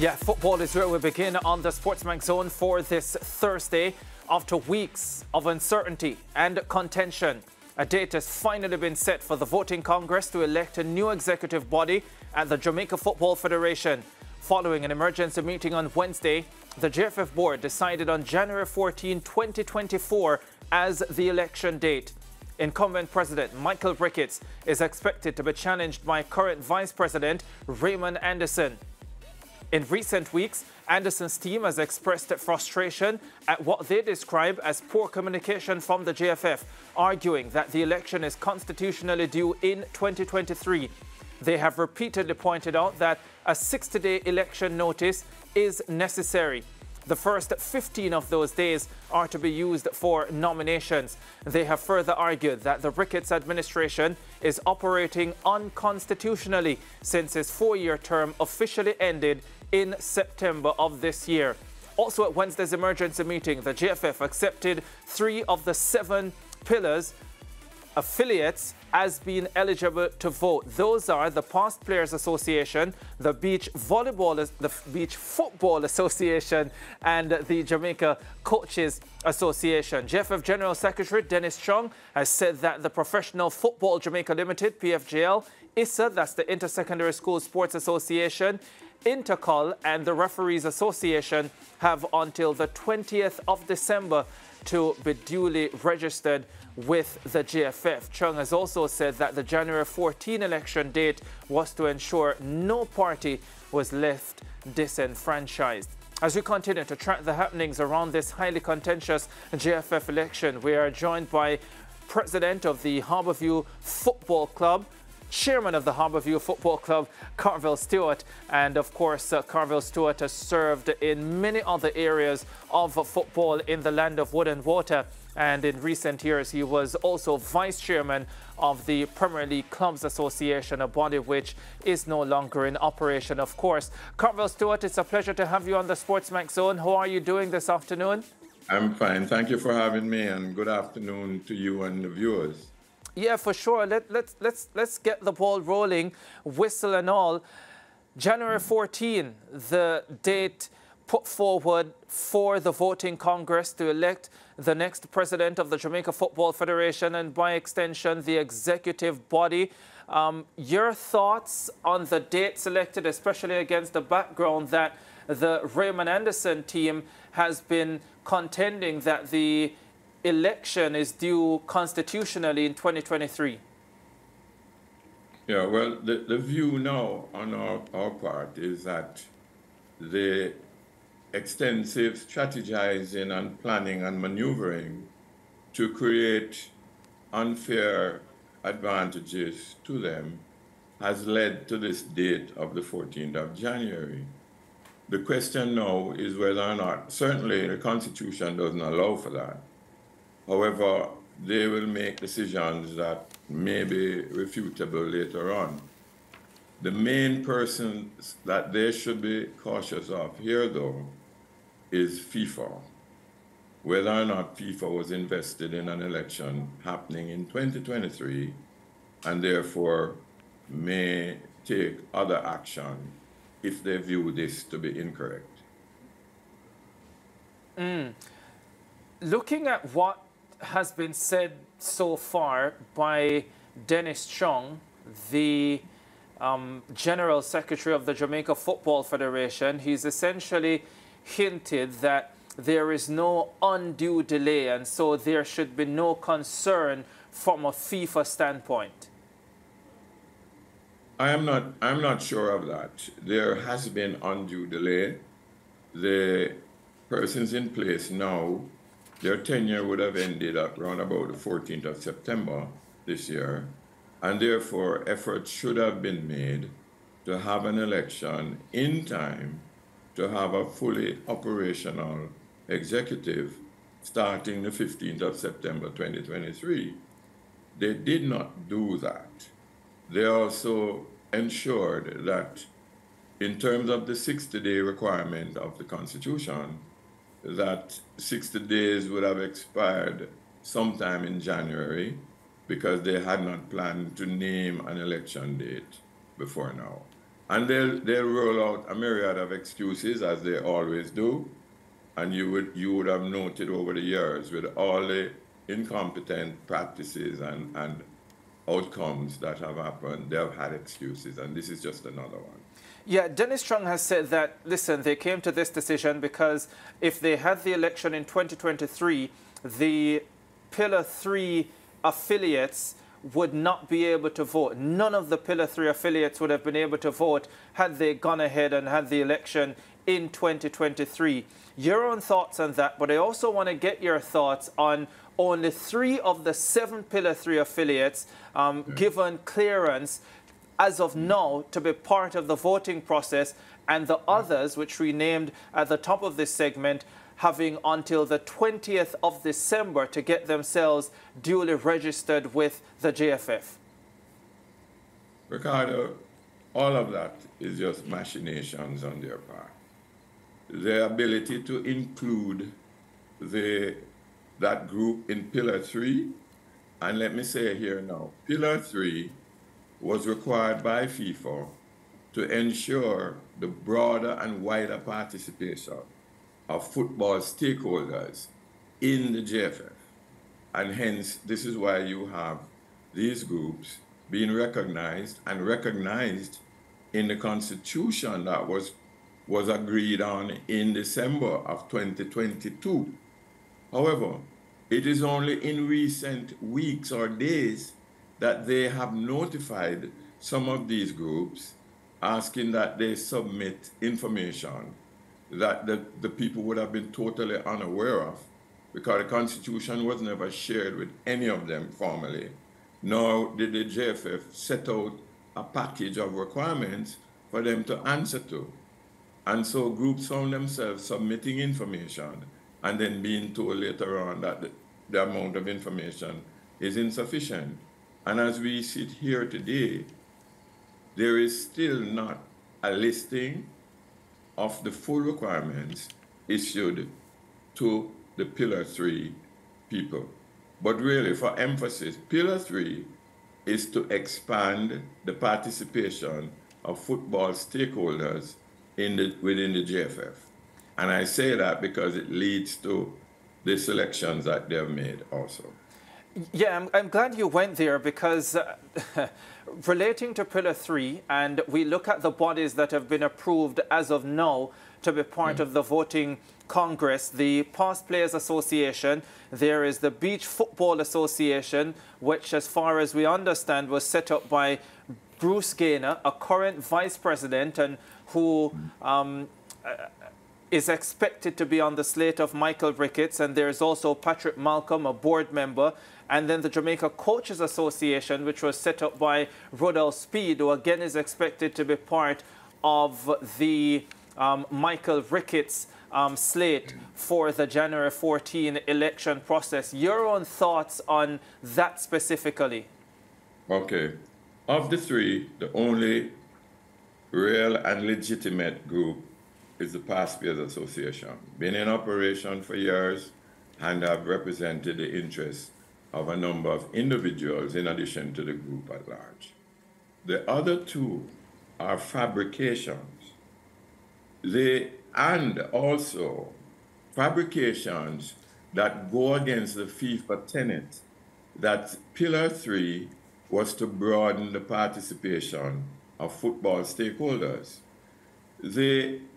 Yeah, football is where we begin on the SportsMax Zone for this Thursday. After weeks of uncertainty and contention, a date has finally been set for the voting Congress to elect a new executive body at the Jamaica Football Federation. Following an emergency meeting on Wednesday, the JFF board decided on January 14, 2024 as the election date. Incumbent President Michael Ricketts is expected to be challenged by current Vice President Raymond Anderson. In recent weeks, Anderson's team has expressed frustration at what they describe as poor communication from the JFF, arguing that the election is constitutionally due in 2023. They have repeatedly pointed out that a 60-day election notice is necessary. The first 15 of those days are to be used for nominations. They have further argued that the Ricketts administration is operating unconstitutionally since his four-year term officially ended in September of this year. Also at Wednesday's emergency meeting, the JFF accepted 3 of the 7 pillars affiliates as being eligible to vote. Those are the Past Players Association, the Beach Football Association, and the Jamaica Coaches Association. JFF General Secretary Dennis Chung has said that the Professional Football Jamaica Limited, PFJL, ISSA, that's the Inter-Secondary School Sports Association, Intercol, and the Referees Association have until the 20th of December to be duly registered with the JFF. Chung has also said that the January 14 election date was to ensure no party was left disenfranchised. As we continue to track the happenings around this highly contentious JFF election, we are joined by President of the Harbourview Football Club, Chairman of the Harbourview Football Club, Carvel Stewart. And of course, Carvel Stewart has served in many other areas of football in the land of wood and water. And in recent years, he was also Vice Chairman of the Premier League Clubs Association, a body which is no longer in operation, of course. Carvel Stewart, it's a pleasure to have you on the SportsMax Zone. How are you doing this afternoon? I'm fine. Thank you for having me, and good afternoon to you and the viewers. Yeah, for sure. Let's get the ball rolling, whistle and all. January 14, the date put forward for the voting Congress to elect the next president of the Jamaica Football Federation and, by extension, the executive body. Your thoughts on the date selected, especially against the background that the Raymond Anderson team has been contending that the election is due constitutionally in 2023? Yeah, well, the view now on our part is that the extensive strategizing and planning and maneuvering to create unfair advantages to them has led to this date of the 14th of January. The question now is whether or not, certainly the Constitution doesn't allow for that. However, they will make decisions that may be refutable later on. The main person that they should be cautious of here, though, is FIFA. Whether or not FIFA was invested in an election happening in 2023 and therefore may take other action if they view this to be incorrect. Looking at what has been said so far by Dennis Chung, the General Secretary of the Jamaica Football Federation, he's essentially hinted that there is no undue delay and so there should be no concern from a FIFA standpoint. I'm not sure of that. There has been undue delay. The persons in place now, their tenure would have ended at around about the 14th of September this year, and therefore efforts should have been made to have an election in time to have a fully operational executive starting the 15th of September 2023. They did not do that. They also ensured that in terms of the 60-day requirement of the Constitution, that 60 days would have expired sometime in January because they had not planned to name an election date before now. And they'll roll out a myriad of excuses, as they always do. And you would have noted over the years, with all the incompetent practices and outcomes that have happened, they have had excuses, and this is just another one. Yeah, Dennis Chung has said that, listen, they came to this decision because if they had the election in 2023, the Pillar 3 affiliates would not be able to vote. None of the Pillar 3 affiliates would have been able to vote had they gone ahead and had the election in 2023. Your own thoughts on that, but I also want to get your thoughts on only 3 of the 7 Pillar 3 affiliates given clearance as of now to be part of the voting process, and the others, which we named at the top of this segment, having until the 20th of December to get themselves duly registered with the JFF? Ricardo, all of that is just machinations on their part. Their ability to include that group in Pillar 3, and let me say here now, Pillar 3 was required by FIFA to ensure the broader and wider participation of football stakeholders in the JFF. And hence, this is why you have these groups being recognized, and recognized in the constitution that was agreed on in December of 2022. However, it is only in recent weeks or days that they have notified some of these groups, asking that they submit information that the people would have been totally unaware of, because the Constitution was never shared with any of them formally, nor did the JFF set out a package of requirements for them to answer to. And so groups found themselves submitting information and then being told later on that the amount of information is insufficient. And as we sit here today, there is still not a listing of the full requirements issued to the Pillar 3 people. But really, for emphasis, Pillar 3 is to expand the participation of football stakeholders within the JFF. And I say that because it leads to the selections that they've made also. Yeah, I'm glad you went there, because relating to Pillar 3, and we look at the bodies that have been approved as of now to be part of the voting Congress, the Past Players Association, there is the Beach Football Association, which, as far as we understand, was set up by Bruce Gaynor, a current vice president, and who is expected to be on the slate of Michael Ricketts, and there's also Patrick Malcolm, a board member, and then the Jamaica Coaches Association, which was set up by Rudolph Speed, who again is expected to be part of the Michael Ricketts slate for the January 14 election process. Your own thoughts on that specifically? Okay. Of the 3, the only real and legitimate group is the Past Players Association, been in operation for years and have represented the interests of a number of individuals in addition to the group at large. The other 2 are fabrications. And also fabrications that go against the FIFA tenet that Pillar 3 was to broaden the participation of football stakeholders.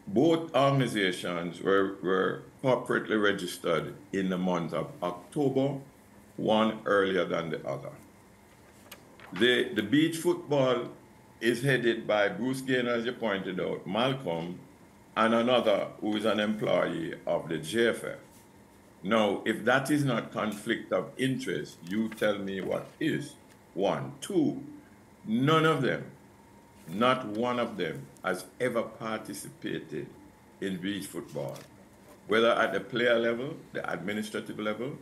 Both organizations were corporately registered in the month of October, one earlier than the other. The beach football is headed by Bruce Gaynor, as you pointed out, Malcolm, and another who is an employee of the JFF. Now, if that is not conflict of interest, you tell me what is. 1, 2, none of them, not one of them, has ever participated in beach football, whether at the player level, the administrative level.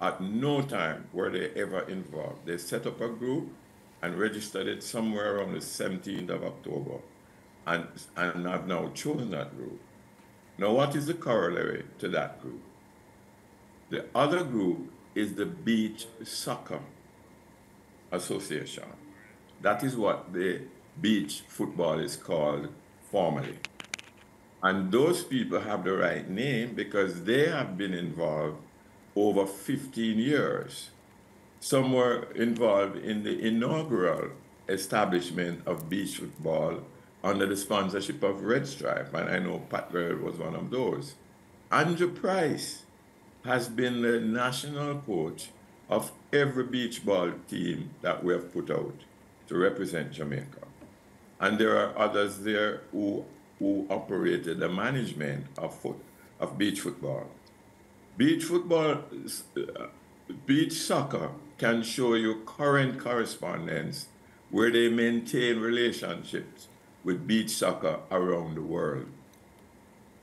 At no time were they ever involved. They set up a group and registered it somewhere around the 17th of October, and have now chosen that group. Now, what is the corollary to that group? The other group is the Beach Soccer Association. That is what the beach football is called formally. And those people have the right name because they have been involved over 15 years. Some were involved in the inaugural establishment of beach football under the sponsorship of Red Stripe, and I know Pat Rale was one of those. Andrew Price has been the national coach of every beach ball team that we have put out to represent Jamaica. And there are others there who operated the management of beach football. Beach football, beach soccer can show you current correspondence where they maintain relationships with beach soccer around the world.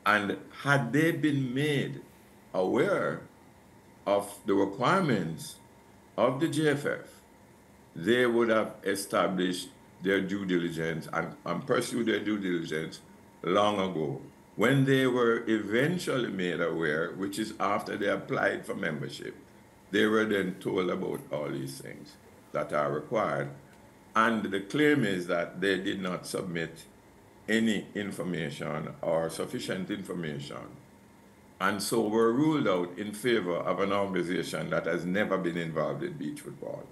And had they been made aware of the requirements of the JFF, they would have established their due diligence and pursued their due diligence long ago. When they were eventually made aware, which is after they applied for membership, they were then told about all these things that are required. And the claim is that they did not submit any information or sufficient information, and so were ruled out in favor of an organization that has never been involved in beach football.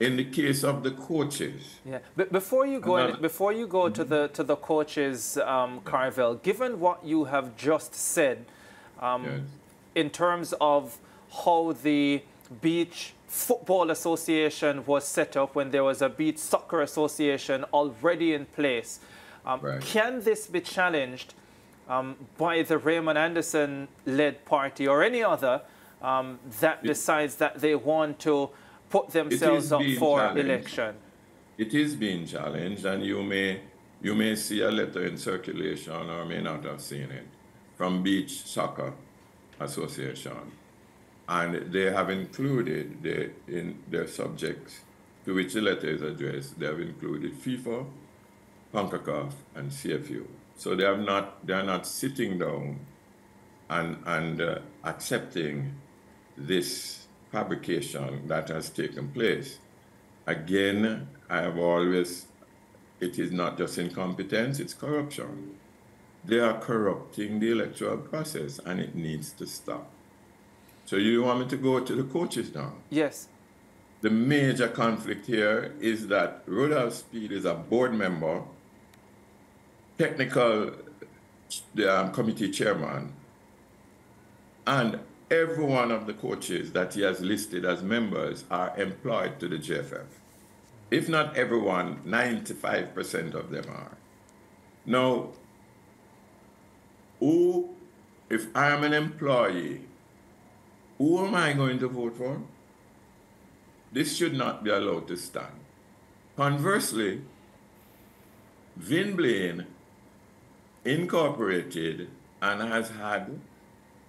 In the case of the coaches, yeah. But before you go, before you go to the coaches, Carvel, given what you have just said, yes, in terms of how the Beach Football Association was set up when there was a Beach Soccer Association already in place, right, can this be challenged by the Raymond Anderson-led party or any other that decides that they want to put themselves up for election? It is being challenged, and you may see a letter in circulation, or may not have seen it, from Beach Soccer Association. And they have included in their subjects to which the letter is addressed, they have included FIFA, CONCACAF, and CFU. So they are not sitting down and accepting this fabrication that has taken place. Again, I have always, it is not just incompetence, it's corruption. They are corrupting the electoral process, and it needs to stop. So you want me to go to the coaches now? Yes. The major conflict here is that Rudolph Speed is a board member, technical committee chairman, and every one of the coaches that he has listed as members are employed to the JFF. If not everyone, 95% of them are. Now, if I am an employee, who am I going to vote for? This should not be allowed to stand. Conversely, Vin Blaine incorporated and has had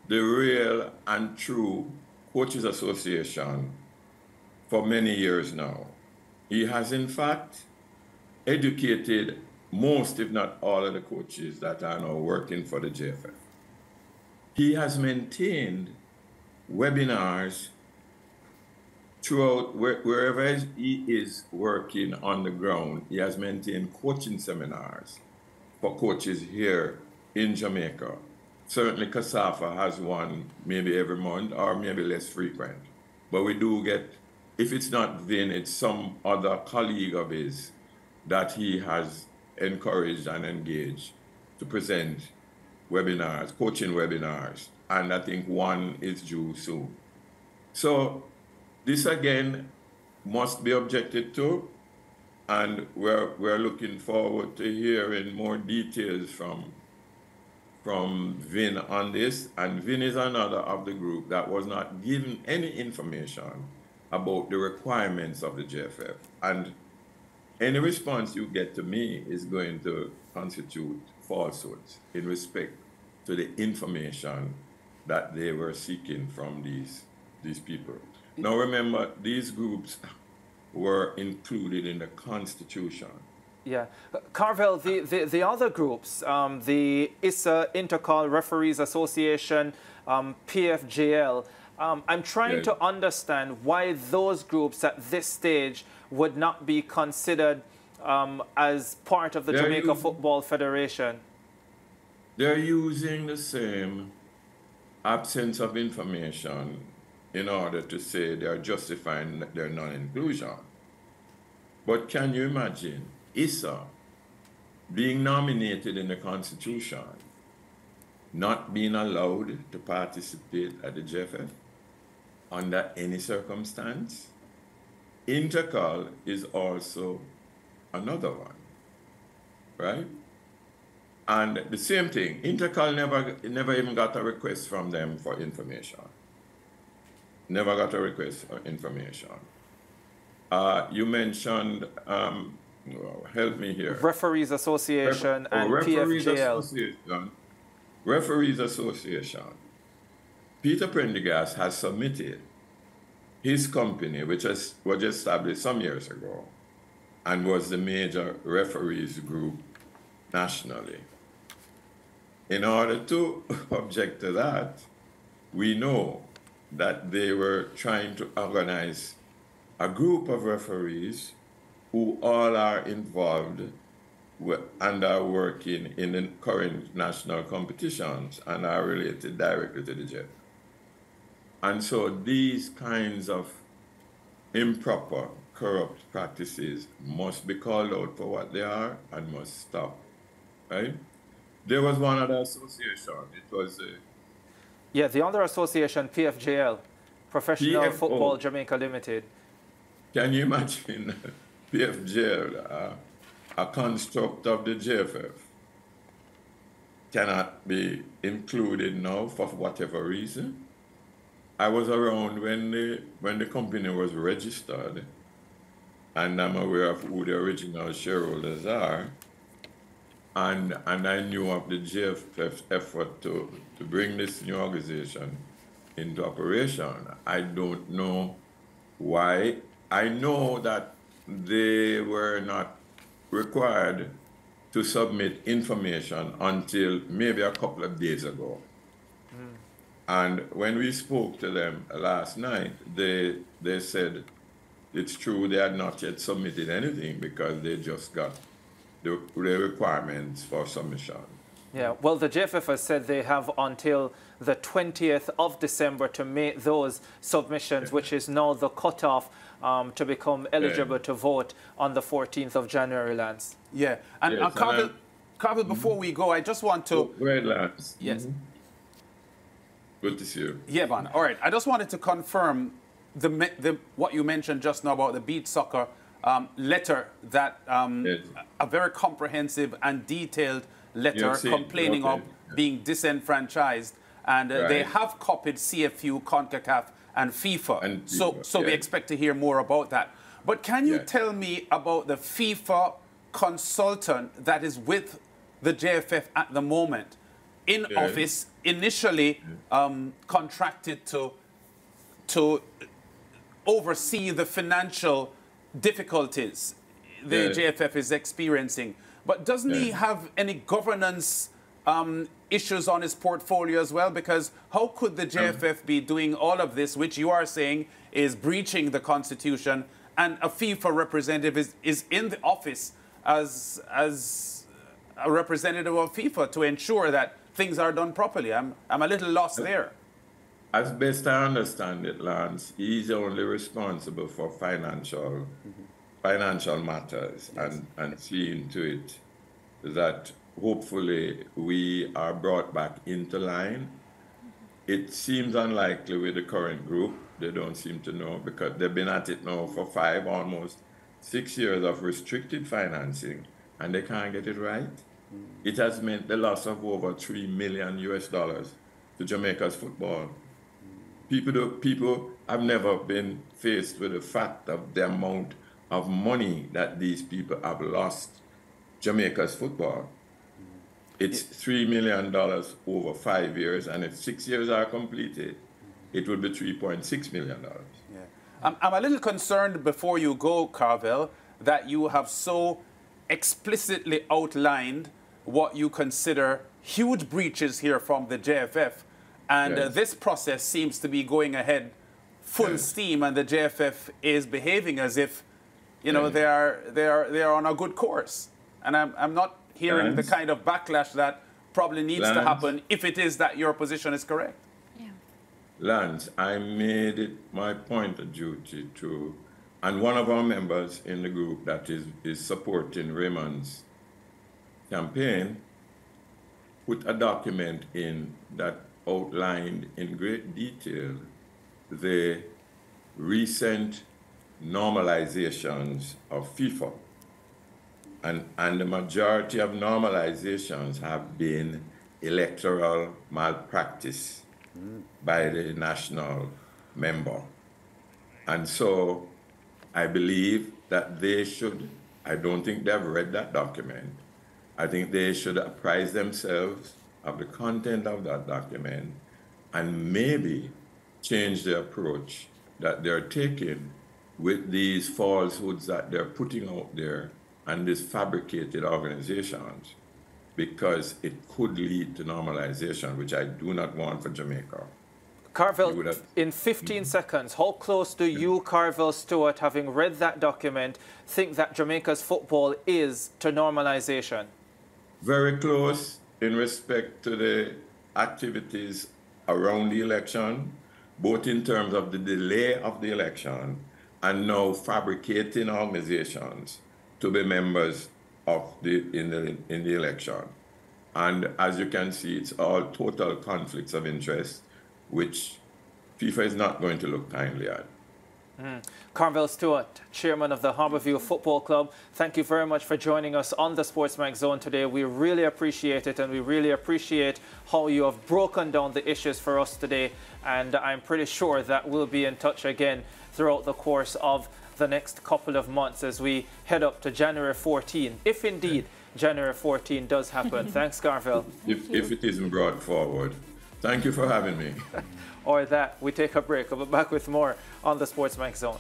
the real and true Coaches Association for many years now. He has, in fact, educated most, if not all, of the coaches that are now working for the JFF. He has maintained webinars throughout, wherever he is working on the ground. He has maintained coaching seminars for coaches here in Jamaica. Certainly Kasafa has one maybe every month or maybe less frequent. But we do get, if it's not Vin, it's some other colleague of his that he has encouraged and engaged to present webinars, coaching webinars. And I think one is due soon. So this, again, must be objected to, and we're looking forward to hearing more details from Vin on this. And Vin is another of the group that was not given any information about the requirements of the JFF. And any response you get to me is going to constitute falsehoods in respect to the information that they were seeking from these people. Now remember, these groups were included in the Constitution. Yeah. Carvel, the other groups, the ISSA, Intercol, Referees Association, PFJL, I'm trying to understand why those groups at this stage would not be considered as part of the Jamaica Football Federation? They're using the same absence of information in order to say they're justifying their non-inclusion. But can you imagine ISSA being nominated in the Constitution, not being allowed to participate at the JFF under any circumstance? Intercol is also another one, right? And the same thing, Intercol never even got a request from them for information. Never got a request for information. You mentioned, help me here. Referees Association and Referees PFJL. Referees Association. Peter Prendergast has submitted his company, which was established some years ago and was the major referees group nationally. In order to object to that, we know that they were trying to organize a group of referees who all are involved with, and are working in the current national competitions and are related directly to the JFF. And so these kinds of improper, corrupt practices must be called out for what they are and must stop, right? There was one other association. It was a... Yeah, the other association, PFJL, Professional Football Jamaica Limited. Can you imagine PFJL, a construct of the JFF, cannot be included now for whatever reason? I was around when the company was registered, and I'm aware of who the original shareholders are, and I knew of the JFF's effort to bring this new organization into operation. I don't know why. I know that they were not required to submit information until maybe a couple of days ago. Mm. And when we spoke to them last night, they said it's true they had not yet submitted anything because they just got the requirements for submission. Yeah, well, the JFF has said they have until the 20th of December to make those submissions, which is now the cutoff to become eligible to vote on the 14th of January, Lance. Yeah, and yes, Carvel, before we go, I just want to... Wait, Lance. Yes. Mm-hmm. Good to see you. Yeah, man. All right. I just wanted to confirm what you mentioned just now about the beach soccer letter that a very comprehensive and detailed letter complaining of being disenfranchised, and they have copied CFU, CONCACAF, and FIFA. And FIFA. So we expect to hear more about that. But can you tell me about the FIFA consultant that is with the JFF at the moment? In office, initially contracted to oversee the financial difficulties the JFF is experiencing. But doesn't he have any governance issues on his portfolio as well? Because how could the JFF be doing all of this, which you are saying is breaching the Constitution, and a FIFA representative is in the office as a representative of FIFA to ensure that things are done properly? I'm a little lost there. As best I understand it, Lance, he's only responsible for financial matters and seeing to it that hopefully we are brought back into line. It seems unlikely with the current group. They don't seem to know because they've been at it now for almost 6 years of restricted financing, and they can't get it right. It has meant the loss of over $3 million to Jamaica's football. People have never been faced with the fact of the amount of money that these people have lost Jamaica's football. It's $3 million over 5 years, and if 6 years are completed, it would be $3.6 million. Yeah, I'm a little concerned before you go, Carvel, that you have so explicitly outlined what you consider huge breaches here from the JFF. And this process seems to be going ahead full steam, and the JFF is behaving as if you know, they are on a good course. And I'm not hearing the kind of backlash that probably needs to happen if it is that your position is correct. Yeah. Lance, I made it my point of duty to, and one of our members in the group that is supporting Raymond's campaign, put a document in that outlined in great detail the recent normalizations of FIFA. And the majority of normalizations have been electoral malpractice by the national member. And so I believe that they should, I don't think they've read that document. I think they should apprise themselves of the content of that document and maybe change the approach that they're taking with these falsehoods that they're putting out there and these fabricated organizations, because it could lead to normalization, which I do not want for Jamaica. Carvel, in 15 seconds, how close do you, Carvel Stewart, having read that document, think that Jamaica's football is to normalization? Very close in respect to the activities around the election, both in terms of the delay of the election and now fabricating organizations to be members of in the election. And as you can see, it's all total conflicts of interest, which FIFA is not going to look kindly at. Carvel Stewart, chairman of the Harbourview Football Club, thank you very much for joining us on the SportsMax Zone today. We really appreciate it, and we really appreciate how you have broken down the issues for us today. And I'm pretty sure that we'll be in touch again throughout the course of the next couple of months as we head up to January 14, if indeed January 14 does happen. Thanks, Carvel. If it isn't brought forward. Thank you for having me. Or that, we take a break. I'll be back with more on the SportsMax Zone.